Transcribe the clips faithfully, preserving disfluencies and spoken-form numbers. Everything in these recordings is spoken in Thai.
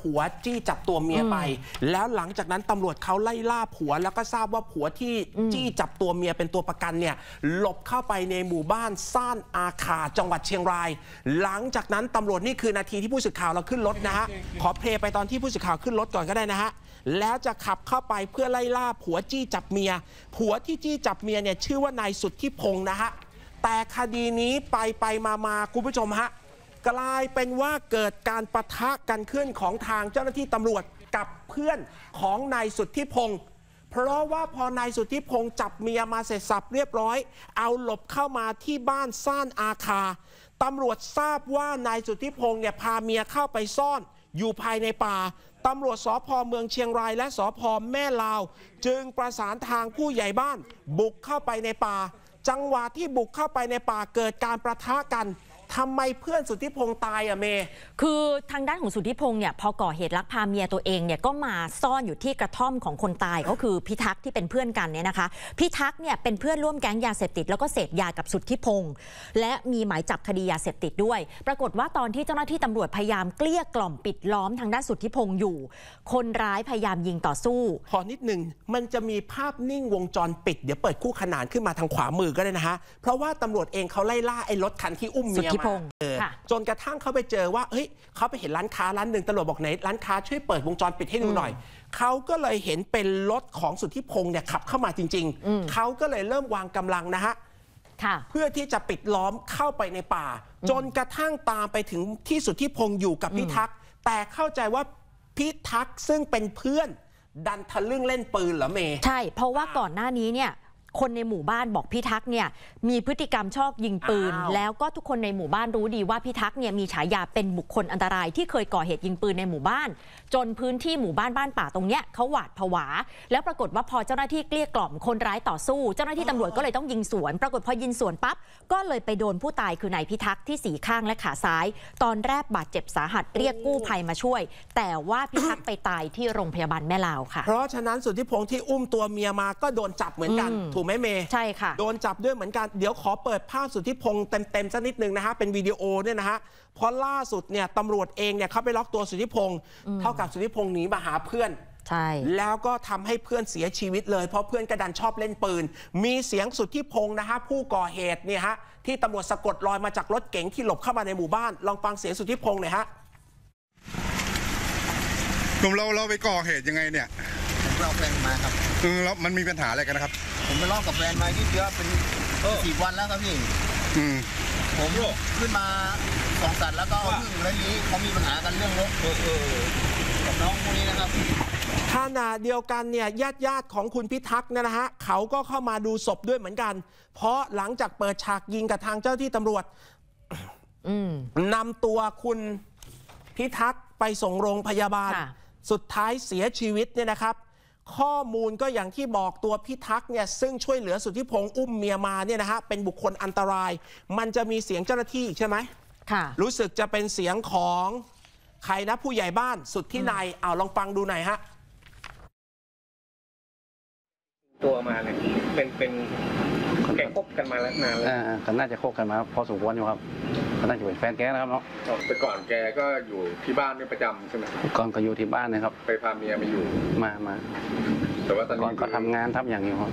ผัวจี้จับตัวเมียไปแล้วหลังจากนั้นตำรวจเขาไล่ล่าผัวแล้วก็ทราบว่าผัวที่จี้จับตัวเมียเป็นตัวประกันเนี่ยหลบเข้าไปในหมู่บ้านซ่านอาขาจังหวัดเชียงรายหลังจากนั้นตำรวจนี่คือนาทีที่ผู้สื่อข่าวเราขึ้นรถนะฮะขอเพลย์ไปตอนที่ผู้สื่อข่าวขึ้นรถก่อนก็ได้นะฮะแล้วจะขับเข้าไปเพื่อไล่ล่าผัวจี้จับเมียผัวที่จี้จับเมียเนี่ยชื่อว่านายสุทธิพงศ์นะฮะแต่คดีนี้ไปไปมามาคุณผู้ชมฮะกลายเป็นว่าเกิดการปะทะกันขึ้นของทางเจ้าหน้าที่ตำรวจกับเพื่อนของนายสุทธิพงศ์เพราะว่าพอนายสุทธิพงศ์จับเมียมาเสร็จสับเรียบร้อยเอาหลบเข้ามาที่บ้านซ่านอาคาตำรวจทราบว่านายสุทธิพงศ์เนี่ยพาเมียเข้าไปซ่อนอยู่ภายในป่าตำรวจสภ.เมืองเชียงรายและสภ.แม่ลาวจึงประสานทางผู้ใหญ่บ้านบุกเข้าไปในป่าจังหวะที่บุกเข้าไปในป่าเกิดการประทะกันทำไมเพื่อนสุทธิพงศ์ตายอะเมคือทางด้านของสุทธิพงศ์เนี่ยพอก่อเหตุลักพาเมียตัวเองเนี่ยก็มาซ่อนอยู่ที่กระท่อมของคนตายก็คือพิทักษ์ที่เป็นเพื่อนกันเนี่ยนะคะพิทักษ์เนี่ยเป็นเพื่อนร่วมแก๊งยาเสพติดแล้วก็เสพยากับสุทธิพงศ์และมีหมายจับคดียาเสพติดด้วยปรากฏว่าตอนที่เจ้าหน้าที่ตำรวจพยายามเกลี้ยกล่อมปิดล้อมทางด้านสุทธิพงศ์อยู่คนร้ายพยายามยิงต่อสู้ขอนิดหนึ่งมันจะมีภาพนิ่งวงจรปิดเดี๋ยวเปิดคู่ขนานขึ้นมาทางขวามือก็ได้นะฮะเพราะว่าตำรวจเองเขาไล่ล่าไอ้รถคันที่อุ้มเมียจนกระทั่งเขาไปเจอว่าเฮ้ยเขาไปเห็นร้านค้าร้านหนึ่งตำรวจบอกไหนร้านค้าช่วยเปิดวงจรปิดให้ดูหน่อยเขาก็เลยเห็นเป็นรถของสุทธิพงศ์เนี่ยขับเข้ามาจริงๆเขาก็เลยเริ่มวางกำลังนะฮะเพื่อที่จะปิดล้อมเข้าไปในป่าจนกระทั่งตามไปถึงที่สุทธิพงศ์อยู่กับพิทักษ์แต่เข้าใจว่าพิทักษ์ซึ่งเป็นเพื่อนดันทะลึ่งเล่นปืนเหรอเมใช่เพราะว่าก่อนหน้านี้เนี่ยคนในหมู่บ้านบอกพิทักษ์เนี่ยมีพฤติกรรมชอบยิงปืนแล้วก็ทุกคนในหมู่บ้านรู้ดีว่าพิทักษ์เนี่ยมีฉายาเป็นบุคคลอันตรายที่เคยก่อเหตุยิงปืนในหมู่บ้านจนพื้นที่หมู่บ้านบ้านป่าตรงเนี้ยเขาหวาดผวาแล้วปรากฏว่าพอเจ้าหน้าที่เกลี้ยกล่อมคนร้ายต่อสู้เจ้าหน้าที่ตำรวจก็เลยต้องยิงสวนปรากฏพอยิงสวนปั๊บก็เลยไปโดนผู้ตายคือนายพิทักษ์ที่สีข้างและขาซ้ายตอนแรกบาดเจ็บสาหัสเรียกกู้ภัยมาช่วยแต่ว่าพิทักษ์ไปตายที่โรงพยาบาลแม่ลาวค่ะเพราะฉะนั้นสุทธิพงศ์ที่อุ้มตัวเมียมาก็โดนจับเหมือนกันถูกไหมเมย์ใช่ค่ะโดนจับด้วยเหมือนกันเดี๋ยวขอเปิดภาพสุทธิพงศ์เต็มๆสักนิดนึงนะฮะเป็นวิดีโอเนี่ยนะฮะเพราะล่าสุดเนี่ยตำรวจเองเนี่ยเขาไปล็อกตัวสุทธิพงศ์เท่ากับสุทธิพงศ์หนีมาหาเพื่อนใช่แล้วก็ทำให้เพื่อนเสียชีวิตเลยเพราะเพื่อนกระดันชอบเล่นปืนมีเสียงสุทธิพงศ์นะฮะผู้ก่อเหตุเนี่ยฮะที่ตำรวจสะกดรอยมาจากรถเก๋งที่หลบเข้ามาในหมู่บ้านลองฟังเสียงสุทธิพงศ์หน่อยฮะกลุ่มเราเราไปก่อเหตุยังไงเนี่ยเราแฟนมาครับคือแล้วมันมีปัญหาอะไรกันนะครับผมไปลอกกับแฟนมาที่เยอะเป็นสี่วันแล้วครับพี่อืมผมขึ้นมาสองสัตว์แล้วก็เรื่องอะไรนี้เขามีปัญหากันเรื่องรถกับน้องคนนี้นะครับขณะเดียวกันเนี่ยญาติญาติของคุณพิทักษ์เนี่ยนะฮะเขาก็เข้ามาดูศพด้วยเหมือนกันเพราะหลังจากเปิดฉากยิงกับทางเจ้าที่ตำรวจนำตัวคุณพิทักษ์ไปส่งโรงพยาบาลสุดท้ายเสียชีวิตเนี่ยนะครับข้อมูลก็อย่างที่บอกตัวพิทักษ์เนี่ยซึ่งช่วยเหลือสุทธิพงศ์อุ้มเมียมาเนี่ยนะฮะเป็นบุคคลอันตรายมันจะมีเสียงเจ้าหน้าที่ใช่ไหมค่ะรู้สึกจะเป็นเสียงของใครนะผู้ใหญ่บ้านสุดที่นายเอาลองฟังดูหน่อยฮะตัวมาเนี่ยเป็นเป็นแกคบกันมาแล้วนานแล้วแต่น่าจะคบกันมาพอสมควรอยู่ครับน่าจะเป็นแฟนแกนะครับเนาะแต่ก่อนแกก็อยู่ที่บ้านเป็นประจำใช่ไหมก่อนก็อยู่ที่บ้านนะครับไปพาเมียมาอยู่มามาแต่ว่าตอนนี้ก็ทำงานทับอย่างนี้ครับ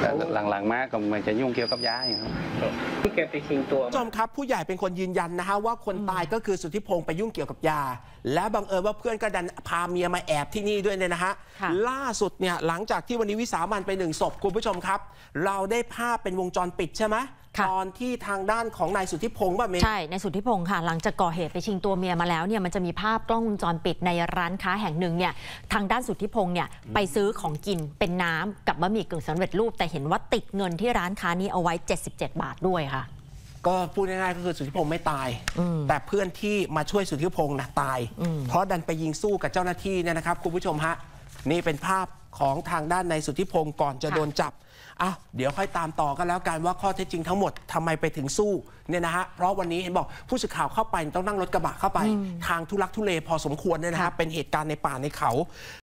แต่หลังๆมาก็มันจะยุ่งเกี่ยวกับยาอย่างนี้ครับที่แกไปชิงตัวจอมครับผู้ใหญ่เป็นคนยืนยันนะฮะว่าคนตายก็คือสุทธิพงศ์ไปยุ่งเกี่ยวกับยาและบังเอิญว่าเพื่อนก็ดันพาเมียมาแอบที่นี่ด้วยเนี่ยนะฮะล่าสุดเนี่ยหลังจากที่วันนี้วิสามันไปหนึ่งศพคุณผู้ชมครับเราได้ภาพเป็นวงจรปิดใช่ไหมตอนที่ทางด้านของนายสุทธิพงศ์ป่ะเมย์ใช่นายสุทธิพงศ์ค่ะหลังจากก่อเหตุไปชิงตัวเมียมาแล้วเนี่ยมันจะมีภาพกล้องวงจรปิดในร้านค้าแห่งหนึ่งเนี่ยทางด้านสุทธิพงศ์เนี่ยไปซื้อของกินเป็นน้ำกับบะหมี่กึ่งสำเร็จรูปแต่เห็นว่าติดเงินที่ร้านค้านี้เอาไว้เจ็ดสิบเจ็ดบาทด้วยค่ะก็พูดง่ายๆก็คือสุทธิพงศ์ไม่ตายแต่เพื่อนที่มาช่วยสุทธิพงศ์นะตายเพราะดันไปยิงสู้กับเจ้าหน้าที่เนี่ยนะครับคุณผู้ชมฮะนี่เป็นภาพของทางด้านนายสุทธิพงศ์ก่อนจะโดนจับอ่ะเดี๋ยวค่อยตามต่อกันแล้วกันว่าข้อเท็จจริงทั้งหมดทำไมไปถึงสู้เนี่ยนะฮะเพราะวันนี้เห็นบอกผู้สื่อข่าวเข้าไปต้องนั่งรถกระบะเข้าไปทางทุลักทุเลพอสมควรเนี่ยนะฮะเป็นเหตุการณ์ในป่าในเขา